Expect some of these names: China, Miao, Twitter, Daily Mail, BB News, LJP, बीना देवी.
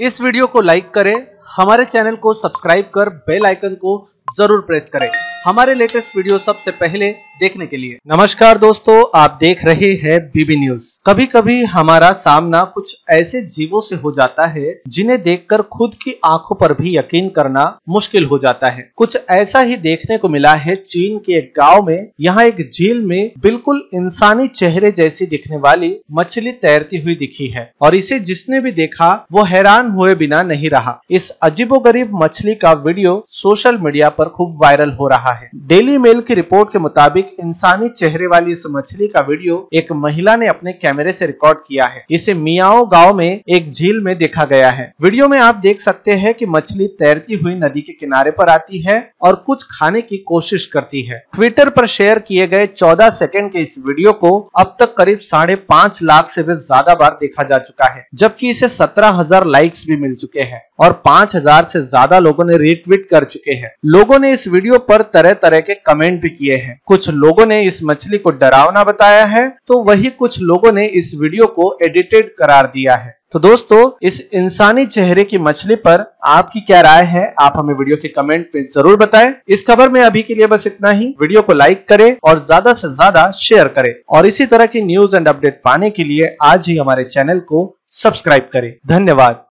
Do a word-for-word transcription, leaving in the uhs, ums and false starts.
इस वीडियो को लाइक करें, हमारे चैनल को सब्सक्राइब कर बेल आइकन को जरूर प्रेस करें हमारे लेटेस्ट वीडियो सबसे पहले देखने के लिए। नमस्कार दोस्तों, आप देख रहे हैं बीबी न्यूज। कभी कभी हमारा सामना कुछ ऐसे जीवों से हो जाता है जिन्हें देखकर खुद की आंखों पर भी यकीन करना मुश्किल हो जाता है। कुछ ऐसा ही देखने को मिला है चीन के एक गांव में। यहाँ एक झील में बिल्कुल इंसानी चेहरे जैसी दिखने वाली मछली तैरती हुई दिखी है और इसे जिसने भी देखा वो हैरान हुए बिना नहीं रहा। इस अजीबोगरीब मछली का वीडियो सोशल मीडिया पर खूब वायरल हो रहा है। डेली मेल की रिपोर्ट के मुताबिक इंसानी चेहरे वाली इस मछली का वीडियो एक महिला ने अपने कैमरे से रिकॉर्ड किया है। इसे मियाओ गांव में एक झील में देखा गया है। वीडियो में आप देख सकते हैं कि मछली तैरती हुई नदी के किनारे पर आती है और कुछ खाने की कोशिश करती है। ट्विटर पर शेयर किए गए चौदह सेकंड के इस वीडियो को अब तक करीब साढ़े पाँच लाख से भी ज्यादा बार देखा जा चुका है, जबकि इसे सत्रह हजार लाइक्स भी मिल चुके हैं और पाँच हजार से ज्यादा लोगों ने रीट्वीट कर चुके हैं। लोगों ने इस वीडियो पर तरह तरह के कमेंट भी किए हैं। कुछ लोगों ने इस मछली को डरावना बताया है तो वही कुछ लोगों ने इस वीडियो को एडिटेड करार दिया है। तो दोस्तों, इस इंसानी चेहरे की मछली पर आपकी क्या राय है, आप हमें वीडियो के कमेंट में जरूर बताएं। इस खबर में अभी के लिए बस इतना ही। वीडियो को लाइक करें और ज्यादा से ज्यादा शेयर करें और इसी तरह की न्यूज एंड अपडेट पाने के लिए आज ही हमारे चैनल को सब्सक्राइब करें। धन्यवाद।